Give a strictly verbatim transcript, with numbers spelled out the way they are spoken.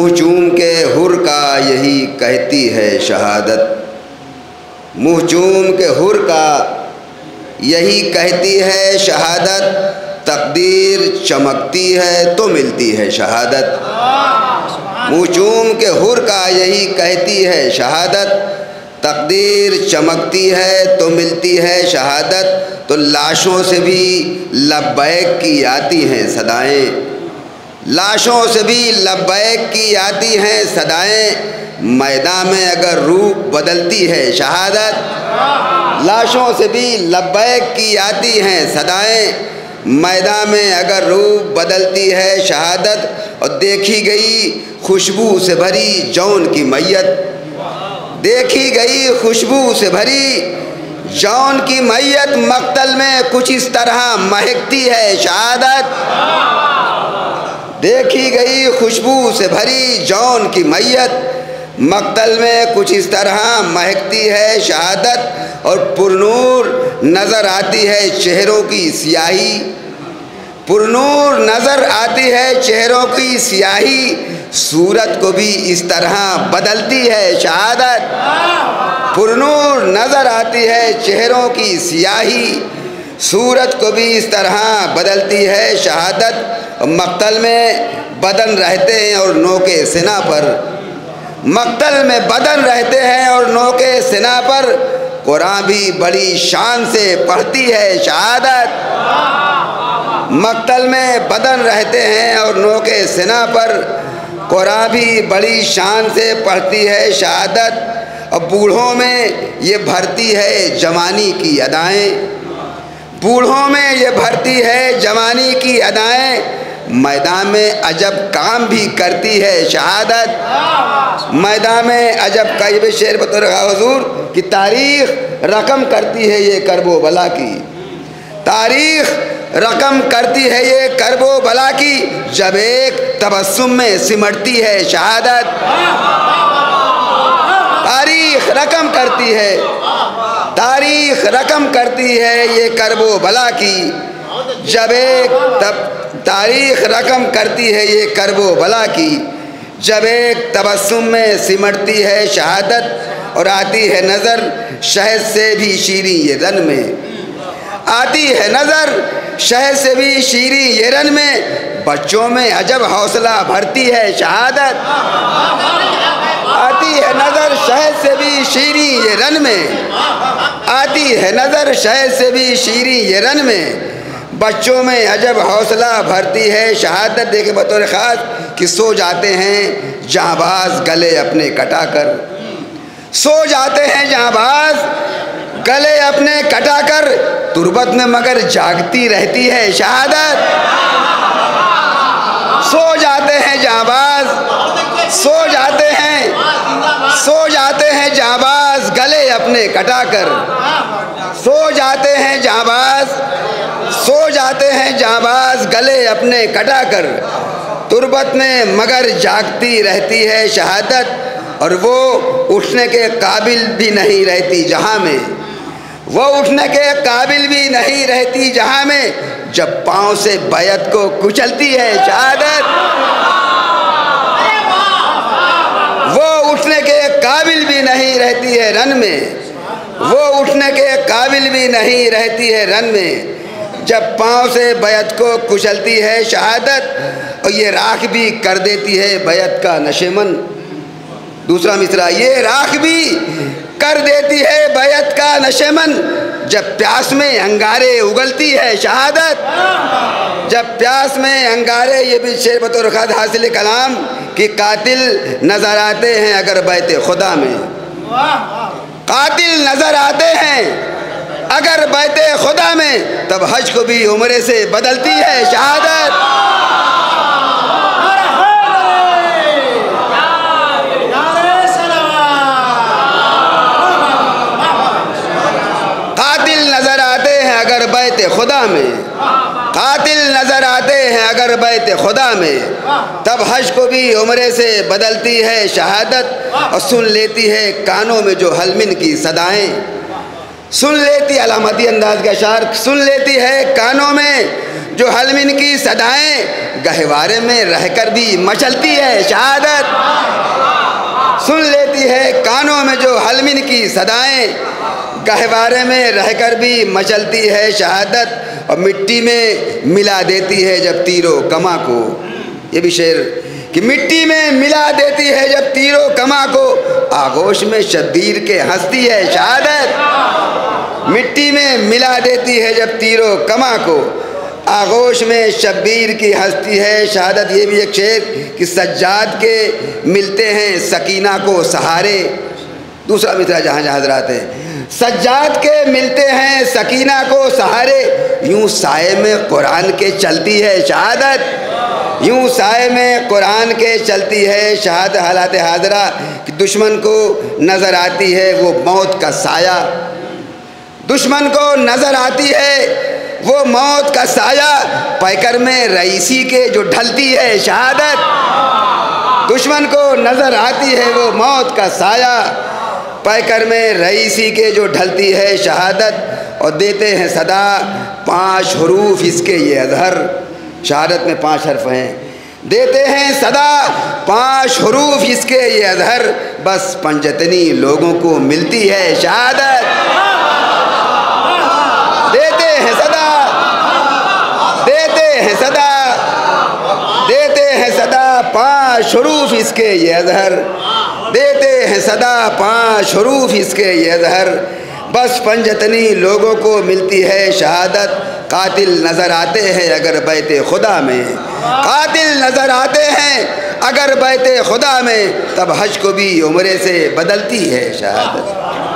मुहजूम के हुर का यही कहती है शहादत, मुहजूम के हुर का यही कहती है शहादत। तकदीर चमकती है तो मिलती है शहादत। मुहजूम के हुर का यही कहती है शहादत, तकदीर चमकती है तो मिलती है शहादत। तो लाशों से भी लब्बैक की आती हैं सदाएं, लाशों से भी लब्बैक की आती हैं सदाएं। मैदान में अगर रूप बदलती है शहादत, लाशों से भी लब्बैक की आती हैं सदाएं। मैदान में अगर रूप बदलती है शहादत। और देखी गई खुशबू से भरी जौन की मैयत, देखी गई खुशबू से भरी जौन की मैयत। मक्तल में कुछ इस तरह महकती है शहादत, देखी गई खुशबू से भरी जौन की मैयत। मक्तल में कुछ इस तरह महकती है शहादत। और पुरनूर नज़र आती है चेहरों की स्याही, पुरनूर नज़र आती है चेहरों की स्याही। सूरत को भी इस तरह बदलती है शहादत, पुरनूर नज़र आती है चेहरों की स्याही। सूरत को भी इस तरह बदलती है शहादत। मक्तल में बदन रहते हैं और नोके सिना पर, मक्तल में बदन रहते हैं और नोके सिना पर। कुरान भी बड़ी शान से पढ़ती है शहादत, मक्तल में बदन रहते हैं और नोके सिना पर। कुरान भी बड़ी शान से पढ़ती है शहादत। और बूढ़ों में ये भरती है जवानी की अदाएँ, बूढ़ों में ये भरती है जवानी की अदाएँ। मैदान में अजब काम भी करती है शहादत, मैदान में अजब का। ये शेर बतौर हुजूर कि तारीख रकम करती है ये करबो बला की, तारीख रकम करती है ये करबो बला की। जब एक तबस्सुम में सिमटती है शहादत, तारीख रकम करती है, तारीख रकम करती है ये करबो बला की। जब एक तब तारीख रकम करती है ये करबो बला की। जब एक तबस्सुम में सिमटती है शहादत। और आती है नज़र शहद से भी शीरीं ये रन में, आती है नज़र शहद से भी शीरीं ये रन में। बच्चों में अजब हौसला भरती है शहादत, आती है नज़र शहद से भी शीरीं ये रन में, आती है नज़र शहद से भी शीरीं ये रन में। बच्चों में अजब हौसला भरती है शहादत। देखे बतौर ख़ास कि सो जाते हैं जहाँबाज गले अपने कटाकर, सो जाते हैं जहाँबाज गले अपने कटाकर। तुरबत में मगर जागती रहती है शहादत, सो जाते हैं जहाँबाज, सो जाते हैं सो जाते हैं जहाँबाज गले अपने कटाकर, सो जाते हैं जहाँबाज सो जाते हैं जाबाज गले अपने कटाकर। तुरबत में मगर जागती रहती है शहादत। और वो उठने के काबिल भी नहीं रहती जहाँ में, वो उठने के काबिल भी नहीं रहती जहाँ में। जब पाँव से बैत को कुचलती है शहादत, वो उठने के काबिल भी नहीं रहती है रन में, वो उठने के काबिल भी नहीं रहती है रन में। जब पाँव से बैत को कुचलती है शहादत। और ये राख भी कर देती है बैत का नशेमन। दूसरा मिसरा, ये राख भी कर देती है बैत का नशेमन। जब प्यास में अंगारे उगलती है शहादत, जब प्यास में अंगारे। ये भी शेर बतौर ख़ास हासिल कलाम कि कातिल नज़र आते हैं अगर बैत खुदा में, कातिल नज़र आते हैं अगर बैत खुदा में। तब हज को भी उम्रे से बदलती है शहादत, कातिल नजर आते हैं अगर बैत खुदा में, कातिल नजर आते हैं अगर बैत खुदा में। तब हज को भी उम्रे से बदलती है शहादत। और सुन लेती है कानों में जो हलमिन की सदाएं, सुन लेती अलामती अंदाज का शार, सुन लेती है कानों में जो हलमिन की सदाएं। गहवारे में रहकर भी मचलती है शहादत, सुन लेती है कानों में जो हलमिन की सदाएं। गहवारे में रहकर भी मचलती है शहादत और मिट्टी में मिला देती है जब तीरों कमा को। ये भी शेर कि मिट्टी में मिला देती है जब तीरों कमा को, आगोश में शब्बीर के हंसती है शहादत। मिट्टी में मिला देती है जब तीरों कमा को, आगोश में शब्बीर की हस्ती है शहादत। ये भी एक शेर कि सज्जाद के मिलते हैं सकीना को सहारे। दूसरा मिसरा जहाँ जहाँ हजरात हैं, सज्जाद के मिलते हैं सकीना को सहारे, यूँ साए में कुरान के चलती है शहादत। यूँ साए में कुरान के चलती है शहादत। हालात हाजरा कि दुश्मन को नज़र आती है वो मौत का साया, दुश्मन को नज़र आती है वो मौत का साया। पैकर में रईसी के जो ढलती है शहादत, दुश्मन को नज़र आती है वो मौत का साया। पैकर में रईसी के जो ढलती है शहादत, और देते हैं सदा पाँच हरूफ इसके ये अजहर। शहादत में पाँच हर्फ हैं, देते हैं सदा पाँच हरूफ इसके ये अजहर, बस पंजतनी लोगों को मिलती है शहादत। सदा देते हैं सदा पाँच हरूफ इसके ये अजहर, देते हैं सदा पाँच हरूफ इसके ये अजहर, बस पंजतनी लोगों को मिलती है शहादत। कातिल नज़र आते हैं अगर बैते खुदा में, कातिल नज़र आते हैं अगर बैते खुदा में, तब हज को भी उम्रे से बदलती है शहादत।